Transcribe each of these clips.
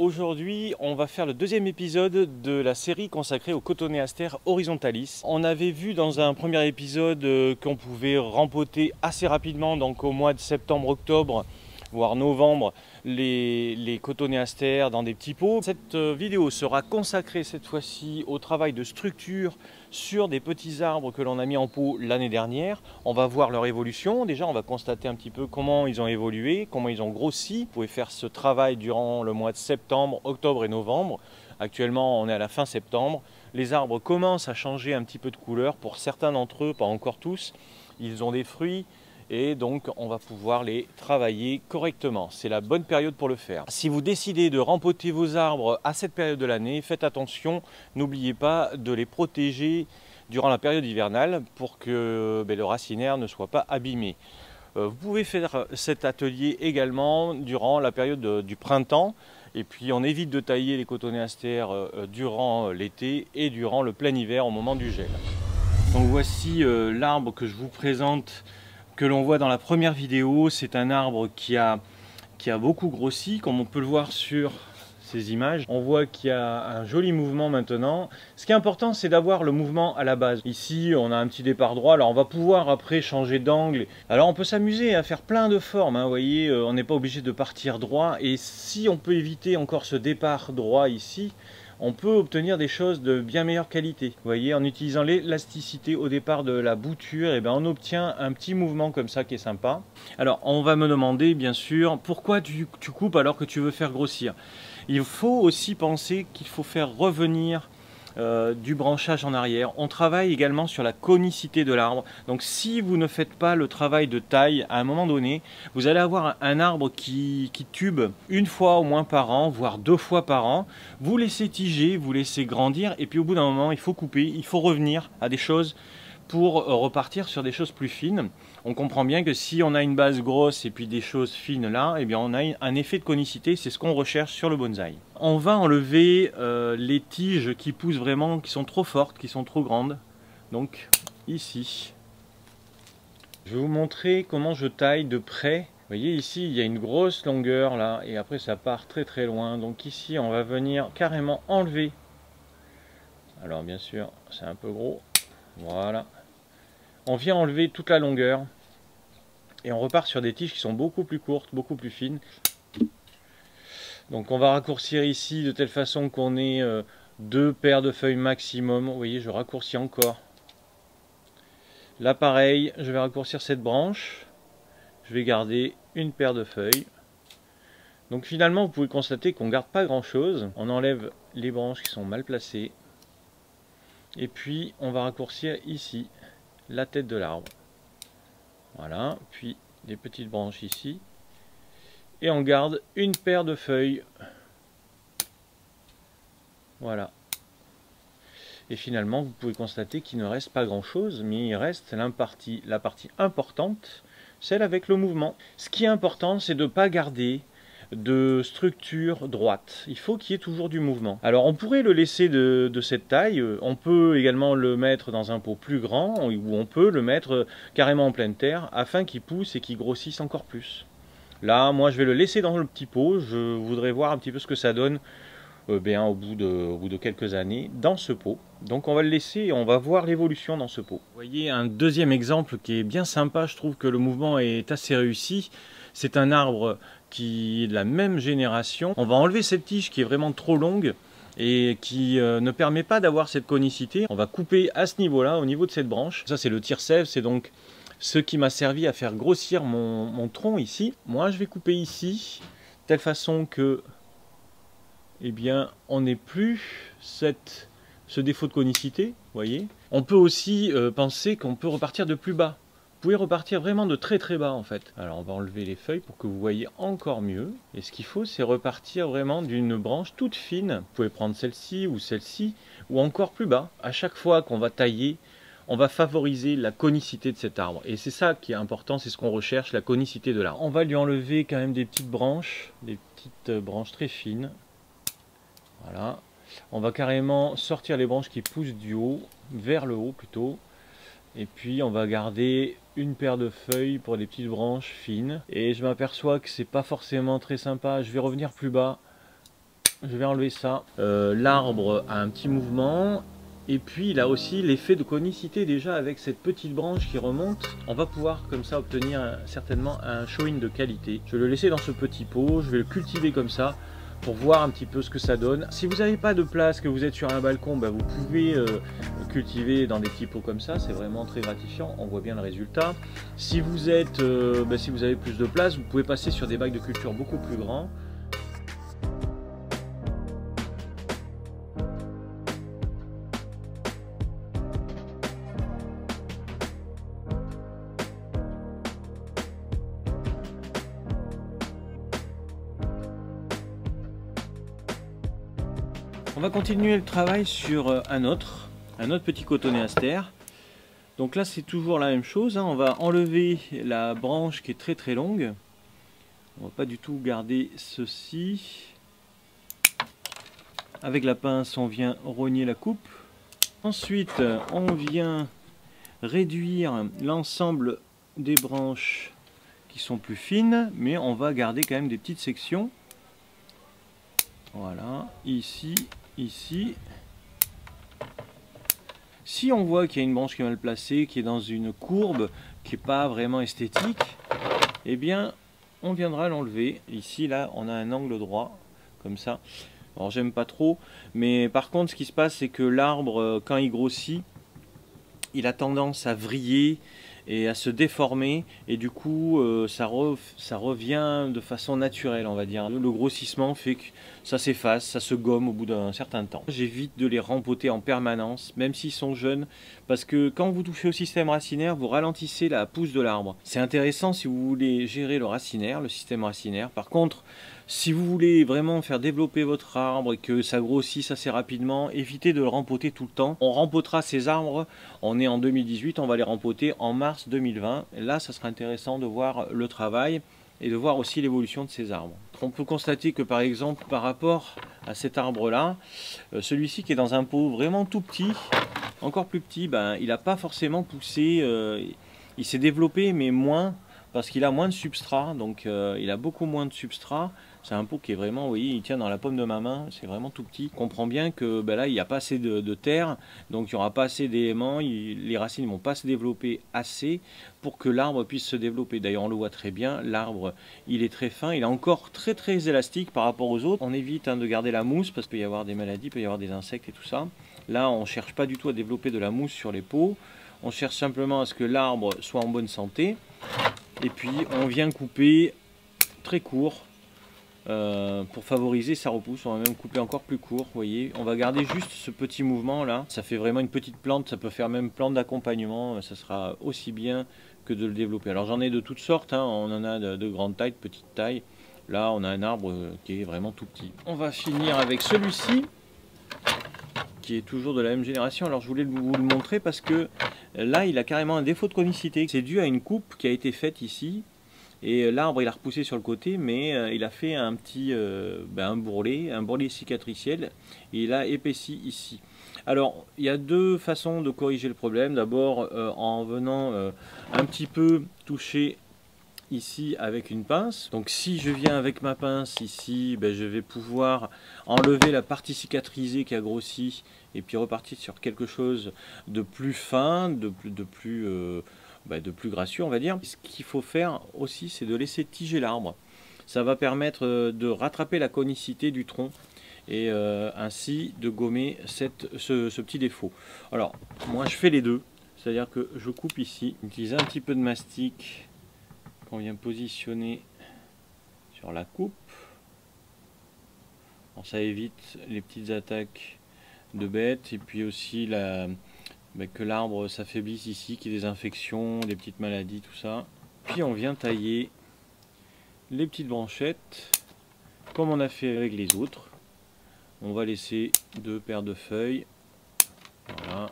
Aujourd'hui, on va faire le deuxième épisode de la série consacrée aux Cotoneasters horizontalis. On avait vu dans un premier épisode qu'on pouvait rempoter assez rapidement, donc au mois de septembre-octobre, voire novembre, les cotonéasters dans des petits pots. Cette vidéo sera consacrée cette fois-ci au travail de structure sur des petits arbres que l'on a mis en pot l'année dernière. On va voir leur évolution. Déjà, on va constater un petit peu comment ils ont évolué, comment ils ont grossi. Vous pouvez faire ce travail durant le mois de septembre, octobre et novembre. Actuellement, on est à la fin septembre. Les arbres commencent à changer un petit peu de couleur. Pour certains d'entre eux, pas encore tous, ils ont des fruits. Et donc on va pouvoir les travailler correctement. C'est la bonne période pour le faire. Si vous décidez de rempoter vos arbres à cette période de l'année, faites attention, n'oubliez pas de les protéger durant la période hivernale pour que le racinaire ne soit pas abîmé. Vous pouvez faire cet atelier également durant la période du printemps. Et puis on évite de tailler les cotonéasters durant l'été et durant le plein hiver au moment du gel. Donc voici l'arbre que je vous présente, que l'on voit dans la première vidéo. C'est un arbre qui a beaucoup grossi, comme on peut le voir sur ces images. On voit qu'il y a un joli mouvement maintenant. Ce qui est important, c'est d'avoir le mouvement à la base. Ici, on a un petit départ droit, alors on va pouvoir après changer d'angle. Alors on peut s'amuser à faire plein de formes, hein, vous voyez, on n'est pas obligé de partir droit. Et si on peut éviter encore ce départ droit ici, on peut obtenir des choses de bien meilleure qualité. Vous voyez, en utilisant l'élasticité au départ de la bouture, eh bien, on obtient un petit mouvement comme ça qui est sympa. Alors, on va me demander, bien sûr, pourquoi tu coupes alors que tu veux faire grossir? Il faut aussi penser qu'il faut faire revenir du branchage en arrière. On travaille également sur la conicité de l'arbre. Donc, si vous ne faites pas le travail de taille, à un moment donné, vous allez avoir un arbre qui tube une fois au moins par an, voire deux fois par an. Vous laissez tiger, vous laissez grandir, et puis au bout d'un moment, il faut couper, il faut revenir à des choses pour repartir sur des choses plus fines. On comprend bien que si on a une base grosse et puis des choses fines là, eh bien on a un effet de conicité, c'est ce qu'on recherche sur le bonsaï. On va enlever les tiges qui poussent vraiment, qui sont trop fortes, qui sont trop grandes. Donc ici, je vais vous montrer comment je taille de près. Vous voyez ici, il y a une grosse longueur là, et après ça part très très loin. Donc ici, on va venir carrément enlever. Alors bien sûr, c'est un peu gros. Voilà. On vient enlever toute la longueur et on repart sur des tiges qui sont beaucoup plus courtes, beaucoup plus fines. Donc on va raccourcir ici de telle façon qu'on ait deux paires de feuilles maximum. Vous voyez, je raccourcis encore. Là pareil, je vais raccourcir cette branche. Je vais garder une paire de feuilles. Donc finalement, vous pouvez constater qu'on ne garde pas grand chose. On enlève les branches qui sont mal placées. Et puis on va raccourcir ici la tête de l'arbre. Voilà, puis des petites branches ici. Et on garde une paire de feuilles. Voilà. Et finalement, vous pouvez constater qu'il ne reste pas grand-chose, mais il reste la partie importante, celle avec le mouvement. Ce qui est important, c'est de ne pas garder de structure droite. Il faut qu'il y ait toujours du mouvement. Alors on pourrait le laisser de cette taille, on peut également le mettre dans un pot plus grand ou on peut le mettre carrément en pleine terre afin qu'il pousse et qu'il grossisse encore plus. Là, moi je vais le laisser dans le petit pot, je voudrais voir un petit peu ce que ça donne au bout de quelques années dans ce pot. Donc on va le laisser et on va voir l'évolution dans ce pot. Vous voyez un deuxième exemple qui est bien sympa, je trouve que le mouvement est assez réussi. C'est un arbre qui est de la même génération. On va enlever cette tige qui est vraiment trop longue et qui ne permet pas d'avoir cette conicité. On va couper à ce niveau-là, au niveau de cette branche. Ça, c'est le tire-sève, c'est donc ce qui m'a servi à faire grossir mon tronc ici. Moi, je vais couper ici, de telle façon que, eh bien, on n'ait plus ce défaut de conicité, voyez. On peut aussi penser qu'on peut repartir de plus bas. Vous pouvez repartir vraiment de très très bas en fait. Alors on va enlever les feuilles pour que vous voyez encore mieux. Et ce qu'il faut, c'est repartir vraiment d'une branche toute fine. Vous pouvez prendre celle-ci ou encore plus bas. À chaque fois qu'on va tailler, on va favoriser la conicité de cet arbre. Et c'est ça qui est important, c'est ce qu'on recherche, la conicité de l'arbre. On va lui enlever quand même des petites branches très fines. Voilà. On va carrément sortir les branches qui poussent du haut, vers le haut plutôt. Et puis on va garder une paire de feuilles pour des petites branches fines. Et je m'aperçois que c'est pas forcément très sympa. Je vais revenir plus bas. Je vais enlever ça. L'arbre a un petit mouvement. Et puis, il a aussi l'effet de conicité déjà avec cette petite branche qui remonte. On va pouvoir comme ça obtenir certainement un show-in de qualité. Je vais le laisser dans ce petit pot. Je vais le cultiver comme ça pour voir un petit peu ce que ça donne. Si vous n'avez pas de place, que vous êtes sur un balcon, ben vous pouvez cultiver dans des petits pots comme ça. C'est vraiment très gratifiant. On voit bien le résultat. Si vous êtes, si vous avez plus de place, vous pouvez passer sur des bacs de culture beaucoup plus grands. On va continuer le travail sur un autre petit cotonéaster. Donc là c'est toujours la même chose, hein. On va enlever la branche qui est très très longue. On va pas du tout garder ceci. Avec la pince on vient rogner la coupe. Ensuite on vient réduire l'ensemble des branches qui sont plus fines, mais on va garder quand même des petites sections. Voilà, ici. Si on voit qu'il y a une branche qui est mal placée, qui est dans une courbe, qui n'est pas vraiment esthétique, eh bien on viendra l'enlever. Ici là on a un angle droit comme ça. Alors j'aime pas trop, mais par contre ce qui se passe c'est que l'arbre quand il grossit, il a tendance à vriller et à se déformer, et du coup ça revient de façon naturelle, on va dire. Le grossissement fait que ça s'efface, ça se gomme au bout d'un certain temps. J'évite de les rempoter en permanence, même s'ils sont jeunes, parce que quand vous touchez au système racinaire, vous ralentissez la pousse de l'arbre. C'est intéressant si vous voulez gérer le racinaire, le système racinaire. Par contre, si vous voulez vraiment faire développer votre arbre et que ça grossisse assez rapidement, évitez de le rempoter tout le temps. On rempotera ces arbres, on est en 2018, on va les rempoter en mars 2020. Et là, ça sera intéressant de voir le travail et de voir aussi l'évolution de ces arbres. On peut constater que par exemple, par rapport à cet arbre-là, celui-ci qui est dans un pot vraiment tout petit, encore plus petit, ben, il n'a pas forcément poussé, il s'est développé mais moins, parce qu'il a moins de substrat, donc il a beaucoup moins de substrat. C'est un pot qui est vraiment, vous voyez, il tient dans la paume de ma main, c'est vraiment tout petit. On comprend bien que ben là, il n'y a pas assez de terre, donc il n'y aura pas assez d'éléments, les racines ne vont pas se développer assez pour que l'arbre puisse se développer. D'ailleurs, on le voit très bien, l'arbre, il est très fin, il est encore très très élastique par rapport aux autres. On évite de garder la mousse parce qu'il peut y avoir des maladies, il peut y avoir des insectes et tout ça. Là, on ne cherche pas du tout à développer de la mousse sur les pots, on cherche simplement à ce que l'arbre soit en bonne santé. Et puis, on vient couper très court. Pour favoriser sa repousse, on va même couper encore plus court, voyez. On va garder juste ce petit mouvement là, ça fait vraiment une petite plante, ça peut faire même plante d'accompagnement, ça sera aussi bien que de le développer. Alors j'en ai de toutes sortes, hein. On en a de grande taille, de petite taille, là on a un arbre qui est vraiment tout petit. On va finir avec celui-ci, qui est toujours de la même génération. Alors je voulais vous le montrer parce que là il a carrément un défaut de conicité, c'est dû à une coupe qui a été faite ici. Et l'arbre il a repoussé sur le côté, mais il a fait un petit un bourrelet cicatriciel, et il a épaissi ici. Alors il y a deux façons de corriger le problème. D'abord en venant un petit peu toucher ici avec une pince. Donc si je viens avec ma pince ici, ben, je vais pouvoir enlever la partie cicatrisée qui a grossi et puis repartir sur quelque chose de plus fin, de plus gracieux, on va dire. Ce qu'il faut faire aussi, c'est de laisser tiger l'arbre. Ça va permettre de rattraper la conicité du tronc et ainsi de gommer ce petit défaut. Alors, moi je fais les deux, c'est-à-dire que je coupe ici, j'utilise un petit peu de mastic qu'on vient positionner sur la coupe. Bon, ça évite les petites attaques de bêtes et puis aussi que l'arbre s'affaiblisse ici, qu'il y ait des infections, des petites maladies, tout ça. Puis on vient tailler les petites branchettes, comme on a fait avec les autres. On va laisser deux paires de feuilles. Voilà.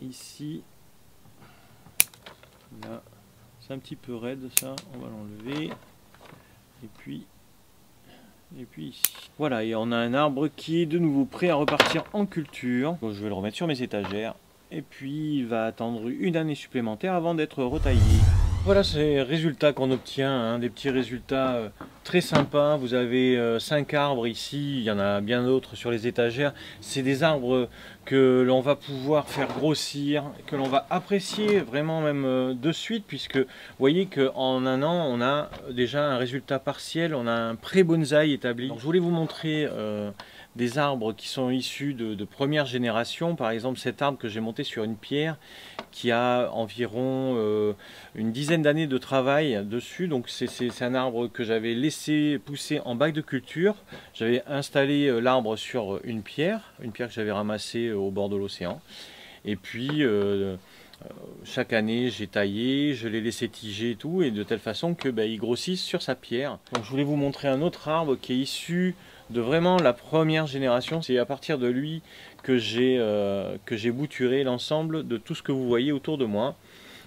Ici. Là. C'est un petit peu raide ça, on va l'enlever. Et puis ici. Voilà, et on a un arbre qui est de nouveau prêt à repartir en culture. Donc je vais le remettre sur mes étagères. Et puis il va attendre une année supplémentaire avant d'être retaillé. Voilà ces résultats qu'on obtient, hein, des petits résultats très sympa. Vous avez 5 arbres ici, il y en a bien d'autres sur les étagères. C'est des arbres que l'on va pouvoir faire grossir, que l'on va apprécier vraiment même de suite, puisque vous voyez qu'en un an on a déjà un résultat partiel, on a un pré-bonsaï établi. Donc, je voulais vous montrer des arbres qui sont issus de première génération. Par exemple, cet arbre que j'ai monté sur une pierre qui a environ une dizaine d'années de travail dessus. Donc c'est un arbre que j'avais laissé pousser en bac de culture. J'avais installé l'arbre sur une pierre que j'avais ramassée au bord de l'océan. Et puis chaque année j'ai taillé, je l'ai laissé tiger et tout, et de telle façon que il grossisse sur sa pierre. Donc je voulais vous montrer un autre arbre qui est issu de vraiment la première génération. C'est à partir de lui que j'ai bouturé l'ensemble de tout ce que vous voyez autour de moi.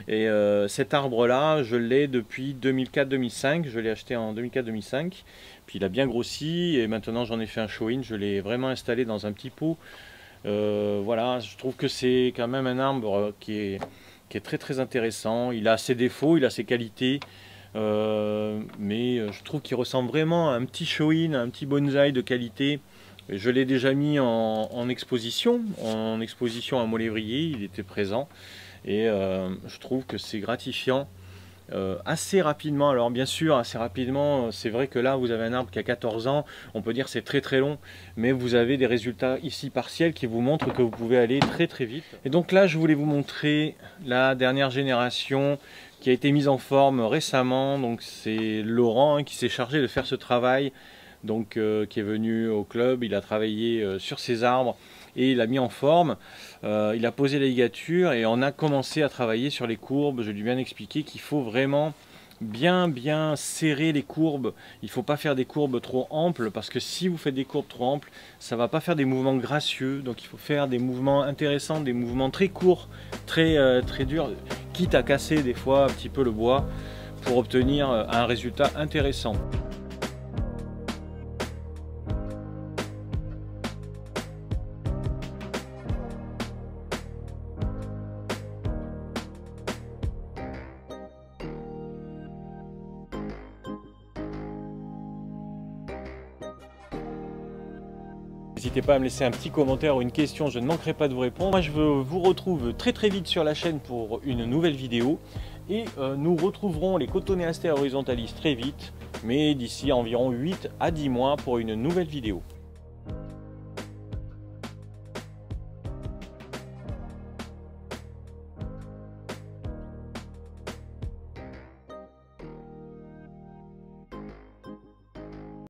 Et cet arbre là, je l'ai depuis 2004-2005, je l'ai acheté en 2004-2005, puis il a bien grossi et maintenant j'en ai fait un show-in, je l'ai vraiment installé dans un petit pot. Voilà, je trouve que c'est quand même un arbre qui est très très intéressant. Il a ses défauts, il a ses qualités. Mais je trouve qu'il ressemble vraiment à un petit show-in, un petit bonsaï de qualité. Je l'ai déjà mis en exposition à Maulevrier, il était présent. Et je trouve que c'est gratifiant assez rapidement. Alors bien sûr, assez rapidement, c'est vrai que là vous avez un arbre qui a 14 ans, on peut dire c'est très très long, mais vous avez des résultats ici partiels qui vous montrent que vous pouvez aller très très vite. Et donc là je voulais vous montrer la dernière génération qui a été mise en forme récemment. Donc c'est Laurent qui s'est chargé de faire ce travail, donc qui est venu au club, il a travaillé sur ses arbres et il a mis en forme, il a posé la ligature et on a commencé à travailler sur les courbes. Je lui ai bien expliqué qu'il faut vraiment bien serrer les courbes, il ne faut pas faire des courbes trop amples, parce que si vous faites des courbes trop amples, ça ne va pas faire des mouvements gracieux. Donc il faut faire des mouvements intéressants, des mouvements très courts, très durs, quitte à casser des fois un petit peu le bois pour obtenir un résultat intéressant. N'hésitez pas à me laisser un petit commentaire ou une question, je ne manquerai pas de vous répondre. Moi je vous retrouve très très vite sur la chaîne pour une nouvelle vidéo et nous retrouverons les Cotoneasters horizontalis très vite, mais d'ici environ 8 à 10 mois pour une nouvelle vidéo.